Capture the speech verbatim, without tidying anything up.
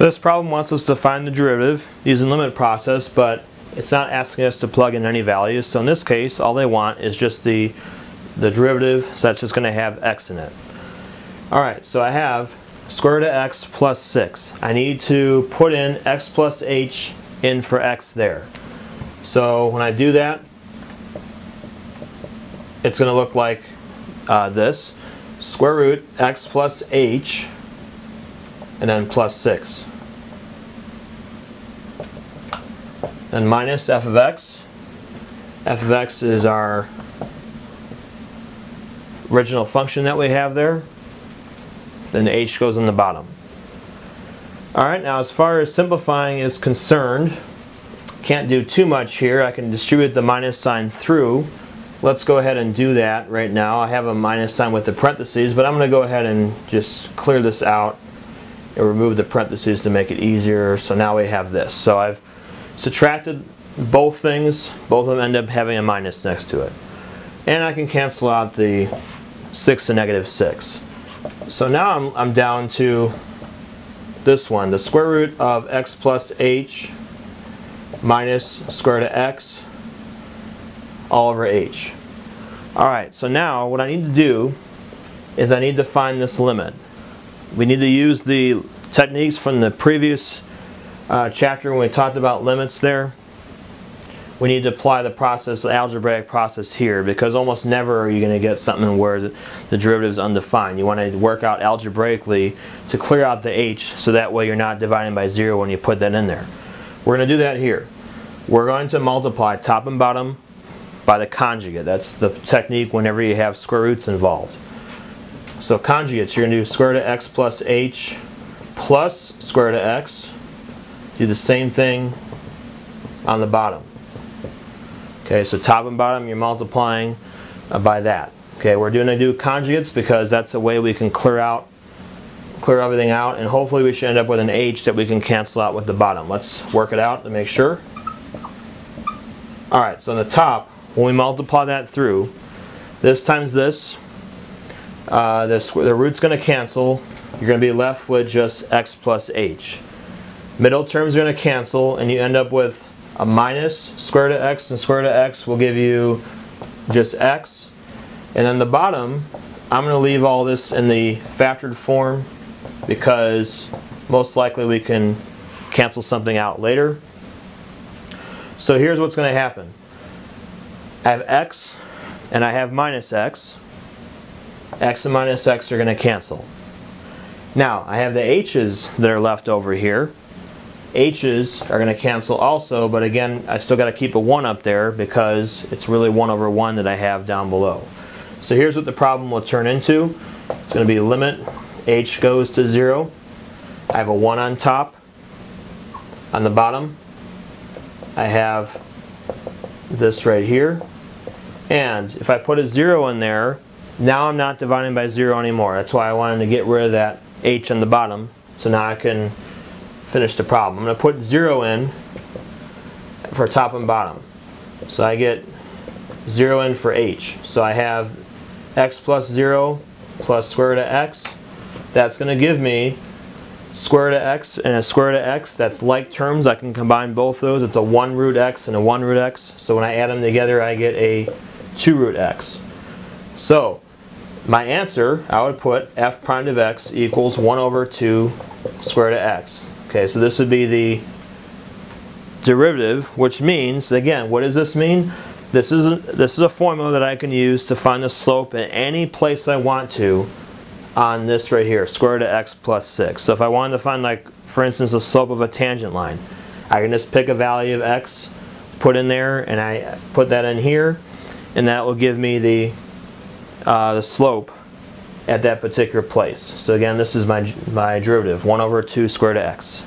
This problem wants us to find the derivative using the limit process, but it's not asking us to plug in any values. So in this case, all they want is just the, the derivative, so that's just going to have x in it. Alright, so I have square root of x plus six. I need to put in x plus h in for x there. So when I do that, it's going to look like uh, this. Square root x plus h and then plus six. Then minus f of x. F of x is our original function that we have there. Then the h goes on the bottom. Alright, now as far as simplifying is concerned, can't do too much here. I can distribute the minus sign through. Let's go ahead and do that right now. I have a minus sign with the parentheses, but I'm going to go ahead and just clear this out and remove the parentheses to make it easier. So now we have this. So I've subtracted both things. Both of them end up having a minus next to it. And I can cancel out the six and negative six. So now I'm, I'm down to this one, the square root of x plus h minus square root of x all over h. Alright, so now what I need to do is I need to find this limit. We need to use the techniques from the previous uh, chapter when we talked about limits there. We need to apply the process, the algebraic process here, because almost never are you going to get something where the derivative is undefined. You want to work out algebraically to clear out the h, so that way you're not dividing by zero when you put that in there. We're going to do that here. We're going to multiply top and bottom by the conjugate. That's the technique whenever you have square roots involved. So conjugates, you're going to do square root of x plus h plus square root of x. Do the same thing on the bottom. Okay, so top and bottom, you're multiplying uh, by that. Okay, we're going to do conjugates because that's a way we can clear out, clear everything out, and hopefully we should end up with an h that we can cancel out with the bottom. Let's work it out to make sure. All right, so on the top, when we multiply that through, this times this, uh, the, the root's going to cancel. You're going to be left with just x plus h. Middle terms are going to cancel, and you end up with a minus square root of x, and square root of x will give you just x. And then the bottom, I'm going to leave all this in the factored form because most likely we can cancel something out later. So here's what's going to happen. I have x and I have minus x. X and minus x are going to cancel. Now I have the h's that are left over here. H's are going to cancel also, but again, I still got to keep a one up there because it's really one over one that I have down below. So here's what the problem will turn into. It's going to be limit h goes to zero. I have a one on top. On the bottom, I have this right here. And if I put a zero in there, now I'm not dividing by zero anymore. That's why I wanted to get rid of that h on the bottom. So now I can finish the problem. I'm going to put zero in for top and bottom. So I get zero in for h. So I have x plus zero plus square root of x. That's going to give me square root of x and a square root of x. That's like terms. I can combine both those. It's a one root x and a one root x. So when I add them together, I get a two root x. So my answer, I would put f prime of x equals one over two square root of x. Okay, so this would be the derivative, which means, again, what does this mean? This is, a, this is a formula that I can use to find the slope in any place I want to on this right here, square root of x plus six. So if I wanted to find, like, for instance, the slope of a tangent line, I can just pick a value of x, put in there, and I put that in here, and that will give me the, uh, the slope at that particular place. So again, this is my, my derivative, one over two square root of x.